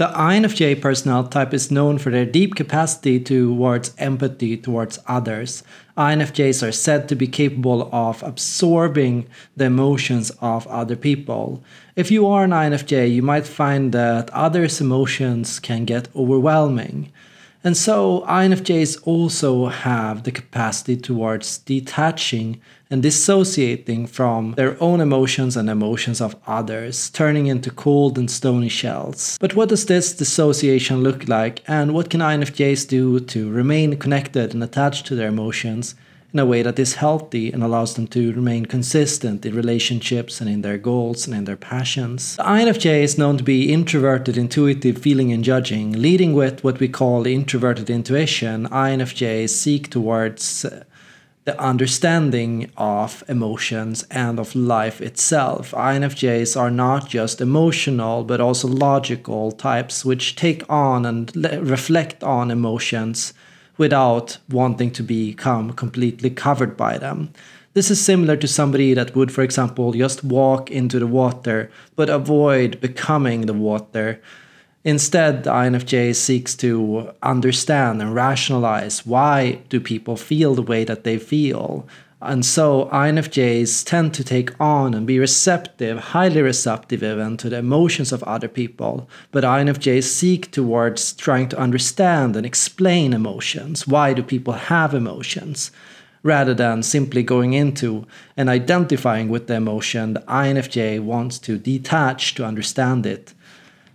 The INFJ personality type is known for their deep capacity towards empathy towards others. INFJs are said to be capable of absorbing the emotions of other people. If you are an INFJ, you might find that others' emotions can get overwhelming. And so INFJs also have the capacity towards detaching and dissociating from their own emotions and emotions of others, turning into cold and stony shells. But what does this dissociation look like, and what can INFJs do to remain connected and attached to their emotions in a way that is healthy and allows them to remain consistent in relationships and in their goals and in their passions? The INFJ is known to be introverted, intuitive, feeling and judging, leading with what we call introverted intuition. INFJs seek towards the understanding of emotions and of life itself. INFJs are not just emotional, but also logical types, which take on and reflect on emotions without wanting to become completely covered by them. This is similar to somebody that would, for example, just walk into the water, but avoid becoming the water. Instead, the INFJ seeks to understand and rationalize, why do people feel the way that they feel? And so INFJs tend to take on and be receptive, highly receptive even, to the emotions of other people. But INFJs seek towards trying to understand and explain emotions. Why do people have emotions? Rather than simply going into and identifying with the emotion, the INFJ wants to detach to understand it.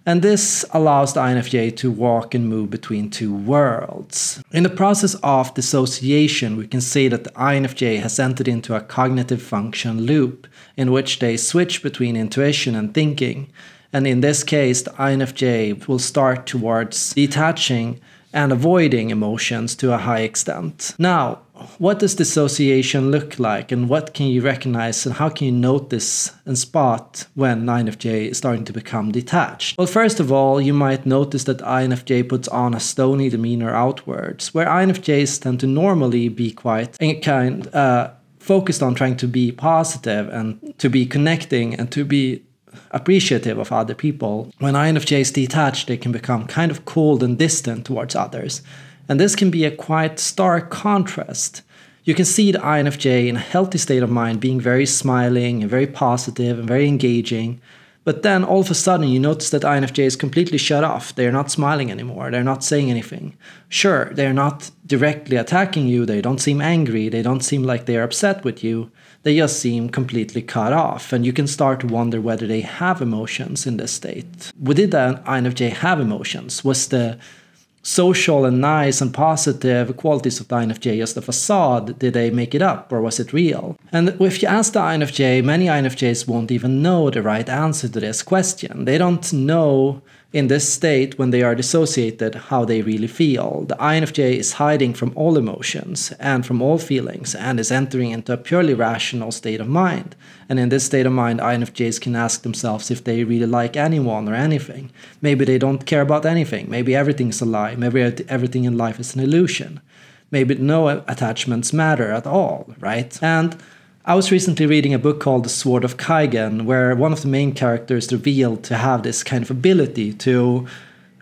And this allows the INFJ to walk and move between two worlds. In the process of dissociation, we can say that the INFJ has entered into a cognitive function loop in which they switch between intuition and thinking. And in this case, the INFJ will start towards detaching and avoiding emotions to a high extent. Now, what does dissociation look like, and what can you recognize, and how can you notice and spot when INFJ is starting to become detached? Well, first of all, you might notice that INFJ puts on a stony demeanor outwards, where INFJs tend to normally be quite kind, focused on trying to be positive and to be connecting and to be appreciative of other people. When INFJs detach, they can become kind of cold and distant towards others. And this can be a quite stark contrast. You can see the INFJ in a healthy state of mind being very smiling and very positive and very engaging. But then all of a sudden you notice that INFJ is completely shut off. They're not smiling anymore. They're not saying anything. Sure, they're not directly attacking you. They don't seem angry. They don't seem like they're upset with you. They just seem completely cut off. And you can start to wonder whether they have emotions in this state. Did the INFJ have emotions? Was the social and nice and positive qualities of the INFJ just a facade? Did they make it up, or was it real? And if you ask the INFJ, many INFJs won't even know the right answer to this question. They don't know in this state, when they are dissociated, how they really feel. The INFJ is hiding from all emotions and from all feelings and is entering into a purely rational state of mind. And in this state of mind, INFJs can ask themselves if they really like anyone or anything. Maybe they don't care about anything. Maybe everything's a lie. Maybe everything in life is an illusion. Maybe no attachments matter at all, right? And I was recently reading a book called The Sword of Kaigen, where one of the main characters revealed to have this kind of ability to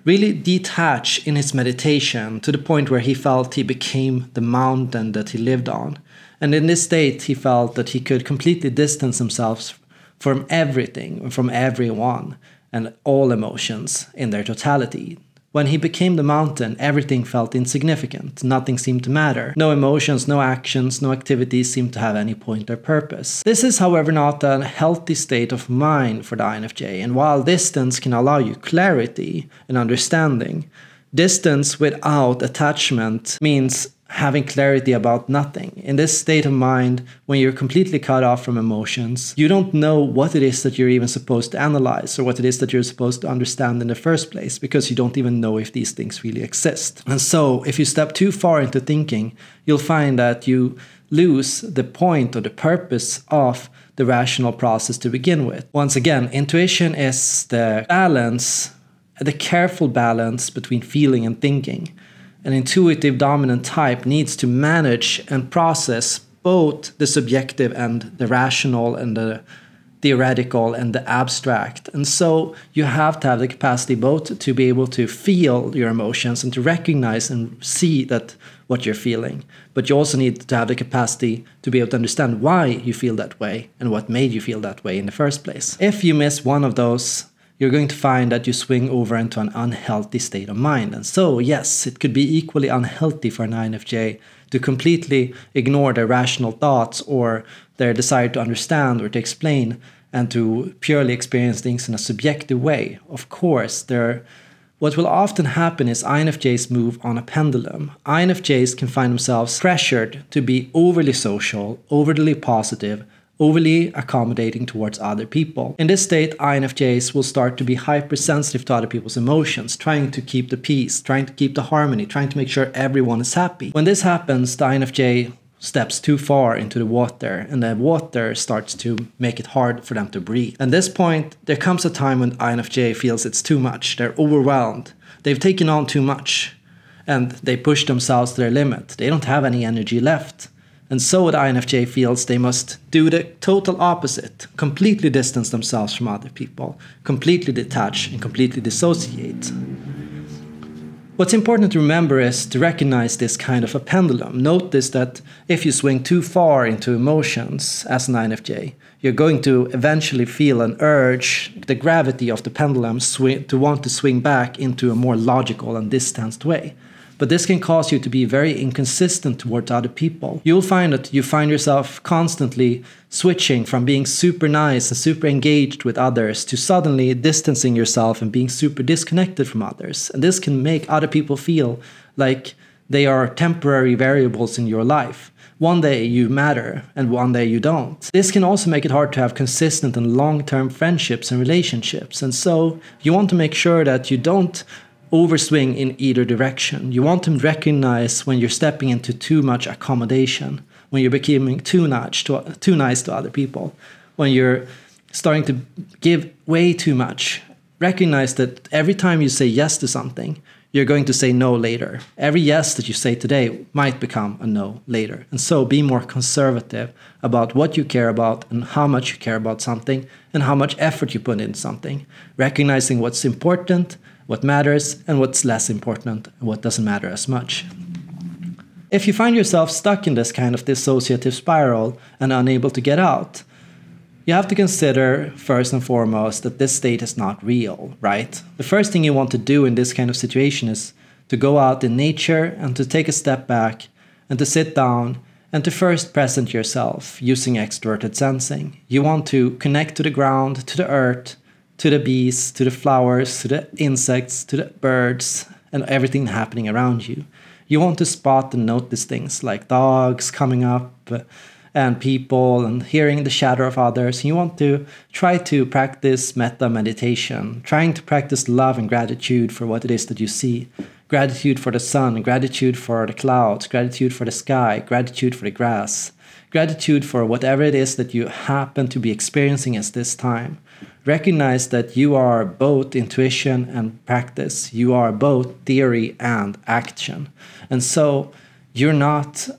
really detach in his meditation, to the point where he felt he became the mountain that he lived on. And in this state, he felt that he could completely distance himself from everything and from everyone and all emotions in their totality. When he became the mountain, everything felt insignificant. Nothing seemed to matter. No emotions, no actions, no activities seemed to have any point or purpose. This is, however, not a healthy state of mind for the INFJ. And while distance can allow you clarity and understanding, distance without attachment means having clarity about nothing. In this state of mind, when you're completely cut off from emotions, you don't know what it is that you're even supposed to analyze, or what it is that you're supposed to understand in the first place, because you don't even know if these things really exist. And so if you step too far into thinking, you'll find that you lose the point or the purpose of the rational process to begin with. Once again, intuition is the balance, the careful balance between feeling and thinking. An intuitive dominant type needs to manage and process both the subjective and the rational and the theoretical and the abstract. And so you have to have the capacity both to be able to feel your emotions and to recognize and see that what you're feeling. But you also need to have the capacity to be able to understand why you feel that way and what made you feel that way in the first place. If you miss one of those, you're going to find that you swing over into an unhealthy state of mind. And so, yes, it could be equally unhealthy for an INFJ to completely ignore their rational thoughts or their desire to understand or to explain and to purely experience things in a subjective way. Of course, what will often happen is INFJs move on a pendulum. INFJs can find themselves pressured to be overly social, overly positive, overly accommodating towards other people. In this state, INFJs will start to be hypersensitive to other people's emotions, trying to keep the peace, trying to keep the harmony, trying to make sure everyone is happy. When this happens, the INFJ steps too far into the water, and the water starts to make it hard for them to breathe. At this point, there comes a time when INFJ feels it's too much. They're overwhelmed. They've taken on too much, and they push themselves to their limit. They don't have any energy left. And so the INFJ feels they must do the total opposite, completely distance themselves from other people, completely detach and completely dissociate. What's important to remember is to recognize this kind of a pendulum. Notice that if you swing too far into emotions as an INFJ, you're going to eventually feel an urge, the gravity of the pendulum, to want to swing back into a more logical and distanced way. But this can cause you to be very inconsistent towards other people. You'll find that you find yourself constantly switching from being super nice and super engaged with others to suddenly distancing yourself and being super disconnected from others. And this can make other people feel like they are temporary variables in your life. One day you matter and one day you don't. This can also make it hard to have consistent and long-term friendships and relationships. And so you want to make sure that you don't overswing in either direction. You want to recognize when you're stepping into too much accommodation, when you're becoming too nice to other people, when you're starting to give way too much. Recognize that every time you say yes to something, you're going to say no later. Every yes that you say today might become a no later. And so be more conservative about what you care about and how much you care about something and how much effort you put in something. Recognizing what's important, what matters, and what's less important, and what doesn't matter as much. If you find yourself stuck in this kind of dissociative spiral and unable to get out, you have to consider, first and foremost, that this state is not real, right? The first thing you want to do in this kind of situation is to go out in nature and to take a step back and to sit down and to first present yourself using extroverted sensing. You want to connect to the ground, to the earth, to the bees, to the flowers, to the insects, to the birds, and everything happening around you. You want to spot and notice things like dogs coming up and people and hearing the chatter of others. You want to try to practice metta meditation, trying to practice love and gratitude for what it is that you see. Gratitude for the sun, gratitude for the clouds, gratitude for the sky, gratitude for the grass, gratitude for whatever it is that you happen to be experiencing at this time. Recognize that you are both intuition and practice. You are both theory and action. And so you're not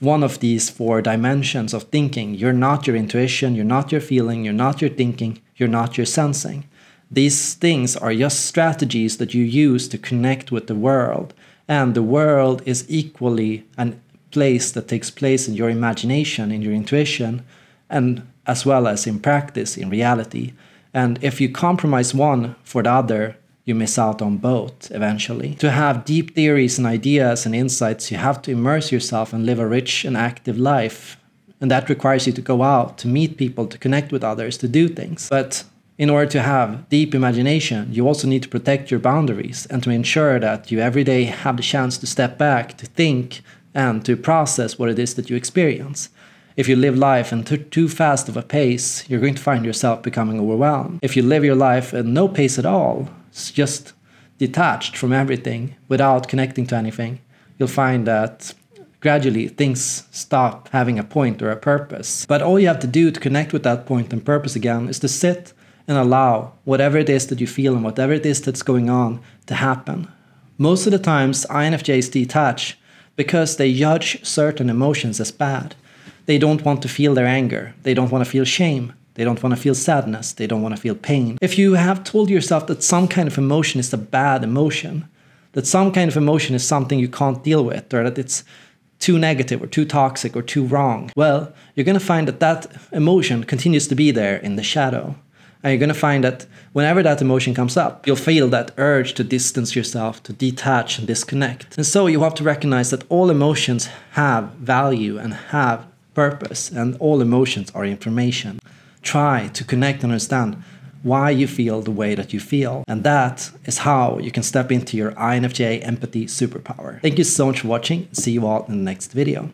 one of these four dimensions of thinking. You're not your intuition, you're not your feeling, you're not your thinking, you're not your sensing. These things are just strategies that you use to connect with the world. And the world is equally a place that takes place in your imagination, in your intuition, and as well as in practice, in reality. And if you compromise one for the other, you miss out on both eventually. To have deep theories and ideas and insights, you have to immerse yourself and live a rich and active life. And that requires you to go out, to meet people, to connect with others, to do things. But in order to have deep imagination, you also need to protect your boundaries and to ensure that you every day have the chance to step back, to think, and to process what it is that you experience. If you live life in too fast of a pace, you're going to find yourself becoming overwhelmed. If you live your life at no pace at all, just detached from everything, without connecting to anything, you'll find that gradually things stop having a point or a purpose. But all you have to do to connect with that point and purpose again is to sit and allow whatever it is that you feel and whatever it is that's going on to happen. Most of the times, INFJs detach because they judge certain emotions as bad. They don't want to feel their anger. They don't want to feel shame. They don't want to feel sadness. They don't want to feel pain. If you have told yourself that some kind of emotion is a bad emotion, that some kind of emotion is something you can't deal with, or that it's too negative or too toxic or too wrong, well, you're going to find that that emotion continues to be there in the shadow. And you're going to find that whenever that emotion comes up, you'll feel that urge to distance yourself, to detach and disconnect. And so you have to recognize that all emotions have value and have purpose, and all emotions are information. Try to connect and understand why you feel the way that you feel. And that is how you can step into your INFJ empathy superpower. Thank you so much for watching. See you all in the next video.